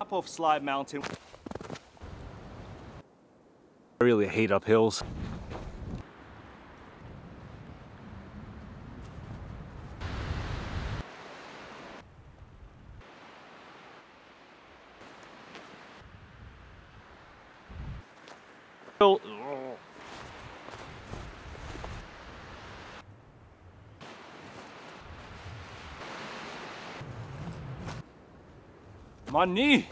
Up off Slide Mountain. I really hate up hills. My knee.